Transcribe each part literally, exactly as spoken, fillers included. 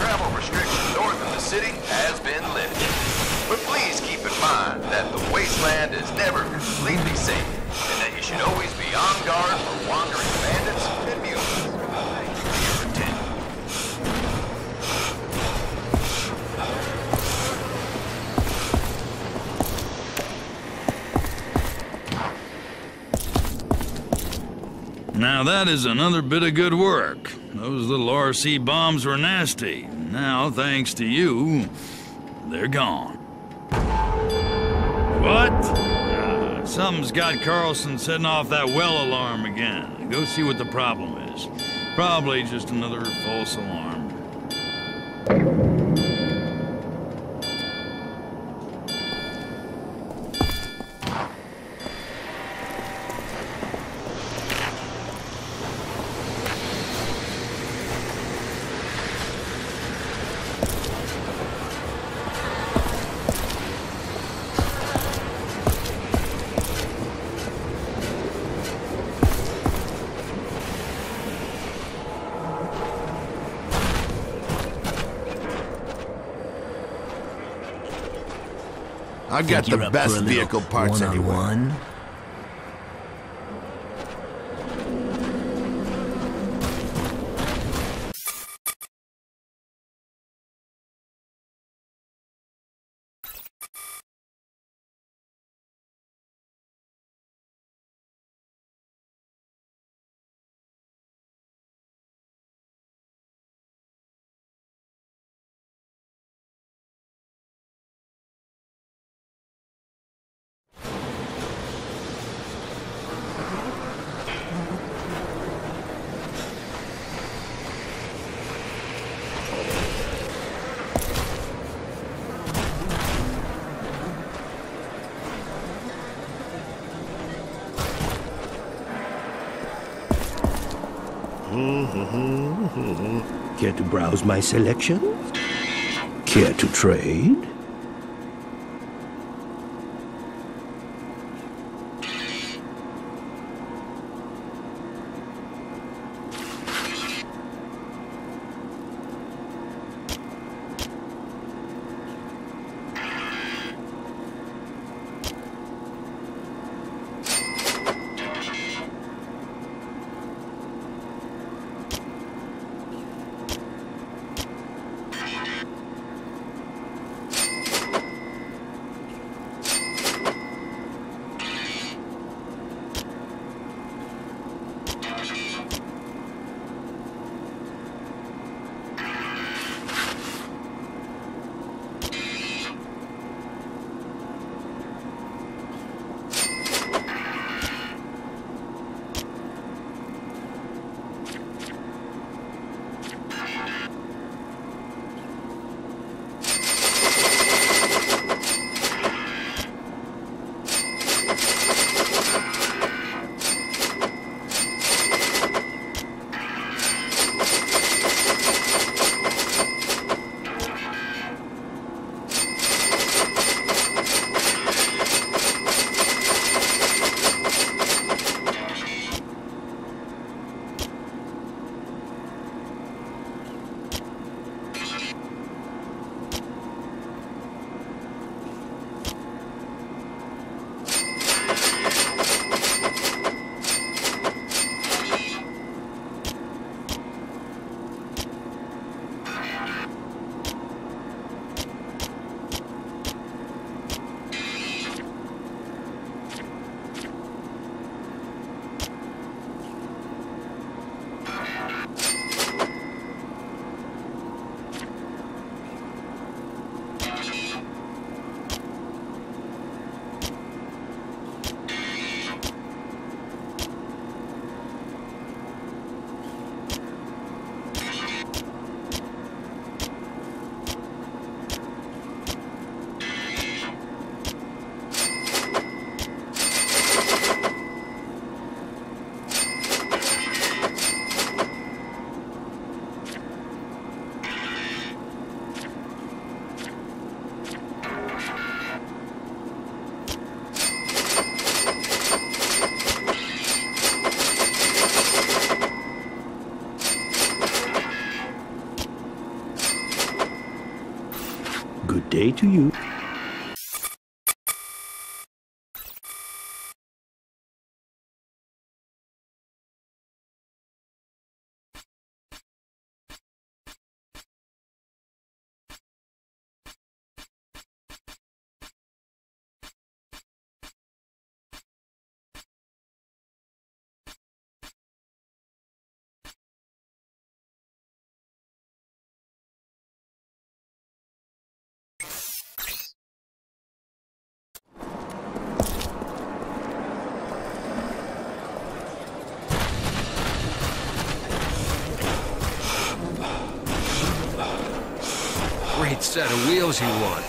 travel restriction north of the city has been lifted. But please keep in mind that the wasteland is never completely safe, and that you should always be on guard for wandering bandits and mules. Thank you for your attention. Now that is another bit of good work. Those little R C bombs were nasty. Now, thanks to you, they're gone. What? Uh, something's got Carlson setting off that well alarm again. Go see what the problem is. Probably just another false alarm. I've got the best vehicle parts anywhere. Care to browse my selection? Care to trade? Good day to you. Great set of wheels he won.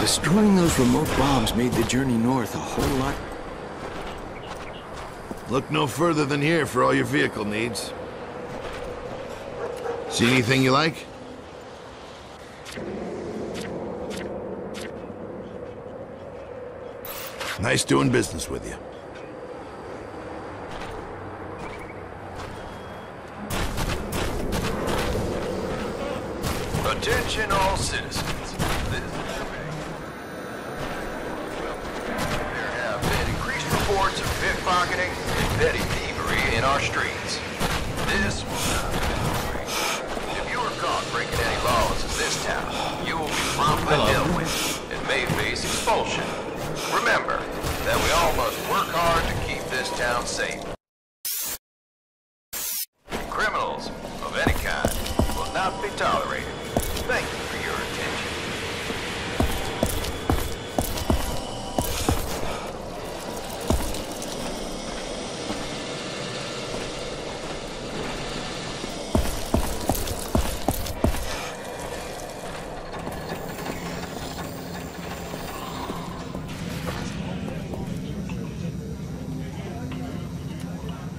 Destroying those remote bombs made the journey north a whole lot. Look no further than here for all your vehicle needs. See anything you like? Nice doing business with you. Attention all citizens. Reports of pickpocketing and petty thievery in our streets. This will not be tolerated. If you are caught breaking any laws in this town, you will be promptly dealt with and may face expulsion. Remember that we all must work hard to keep this town safe. Criminals of any kind will not be tolerated. Thank you for your attention.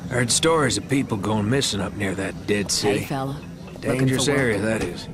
Heard stories of people going missing up near that dead city. Hey, fella. Dangerous area, that is.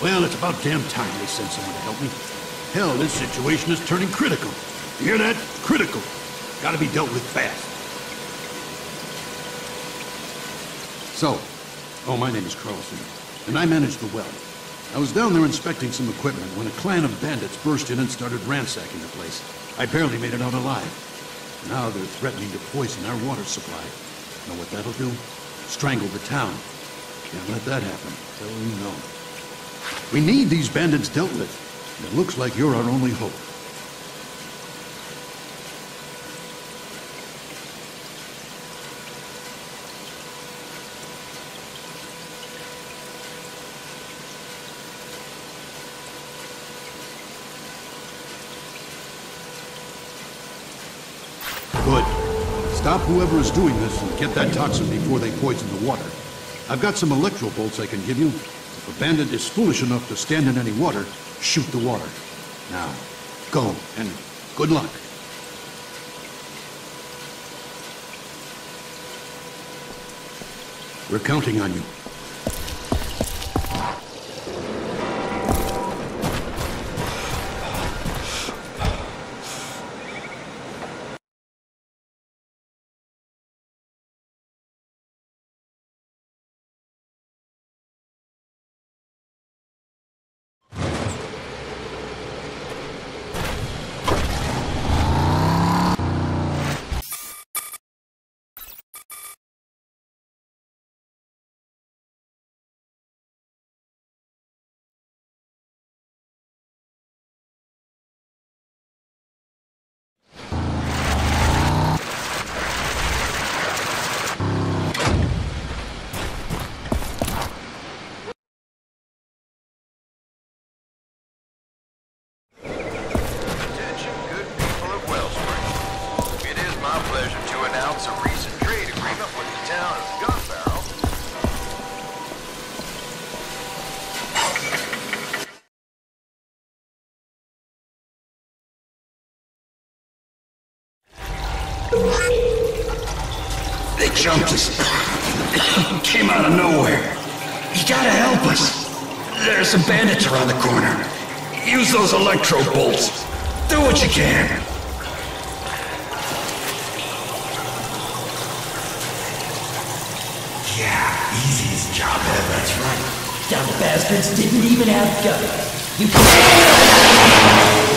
Well, it's about damn time they sent someone to help me. Hell, this situation is turning critical. You hear that? Critical. Gotta be dealt with fast. So, oh, my name is Carlson, and I manage the well. I was down there inspecting some equipment when a clan of bandits burst in and started ransacking the place. I barely made it out alive. Now they're threatening to poison our water supply. Know what that'll do? Strangle the town. Can't let that happen. Tell you no. We need these bandits dealt with, and it looks like you're our only hope. Good. Stop whoever is doing this and get that toxin before they poison the water. I've got some electro bolts I can give you. If a bandit is foolish enough to stand in any water, shoot the water. Now, go, and good luck. We're counting on you. They jumped us. Came out of nowhere. You gotta help us. There's some bandits around the corner. Use those electro bolts. Do what you can. Yeah, easiest job ever. That's right. Down the bastards didn't even have guns. You can't.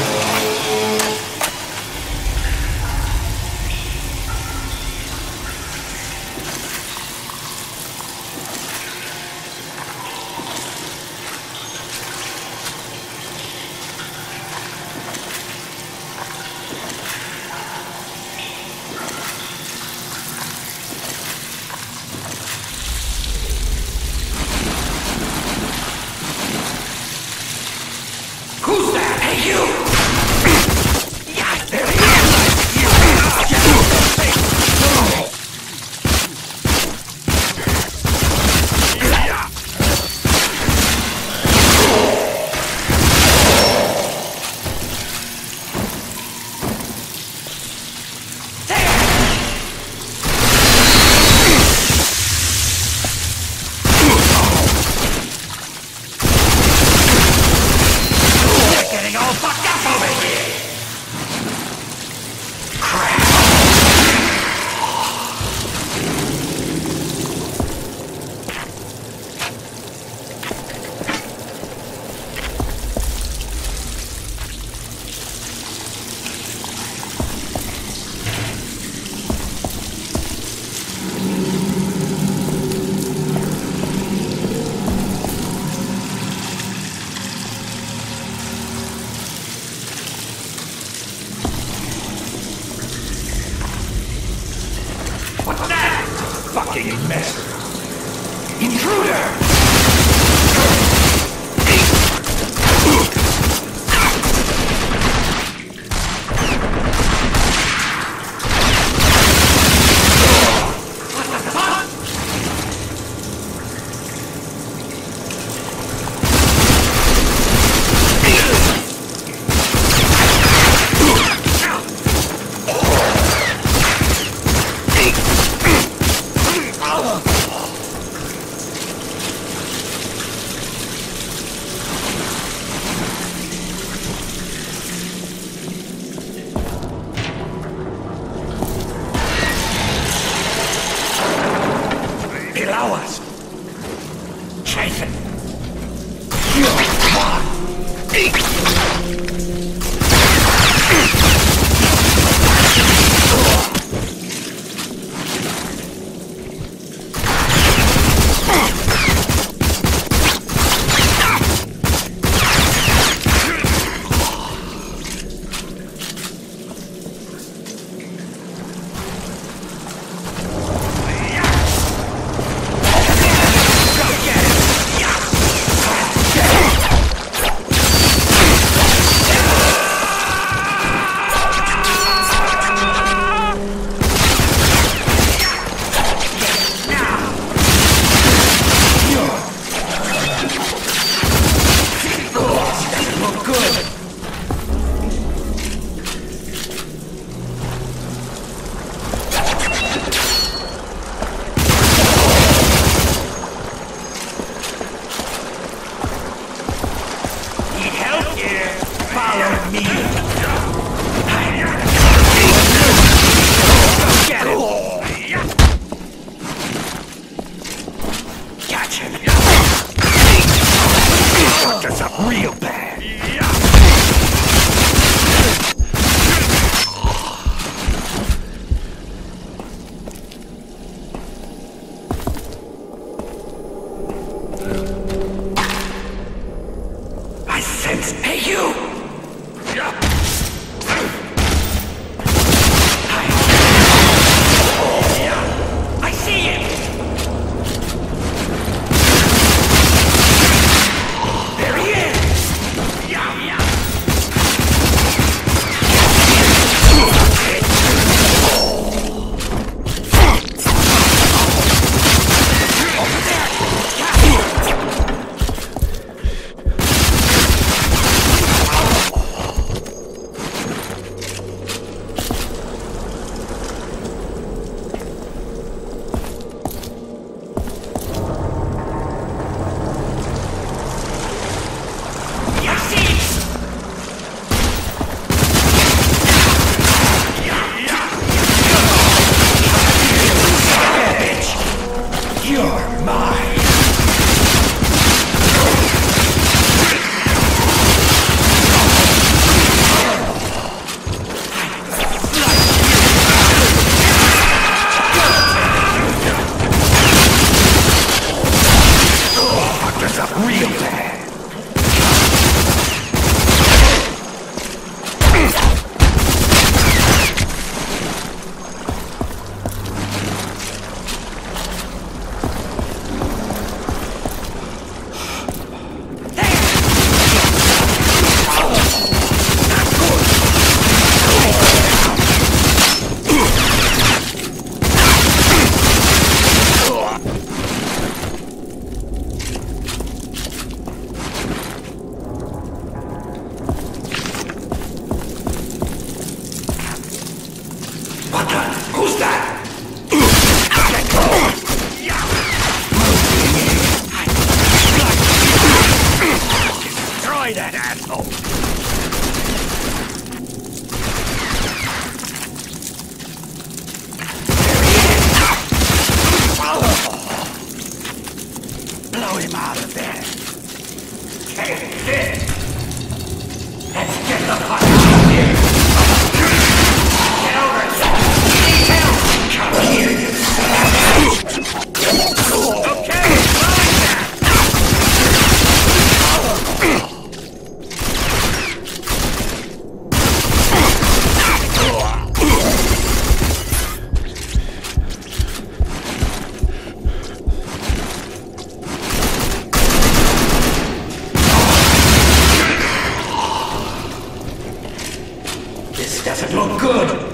This doesn't look good.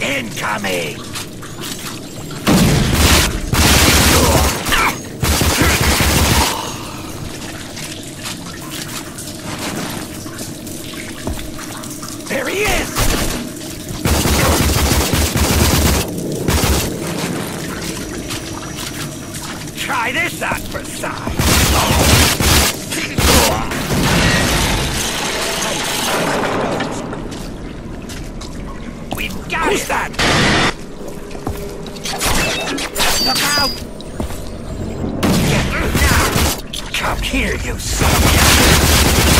Incoming! There he is! Try this out for size! Who's that? Look out! Get now! Come here, you son of a...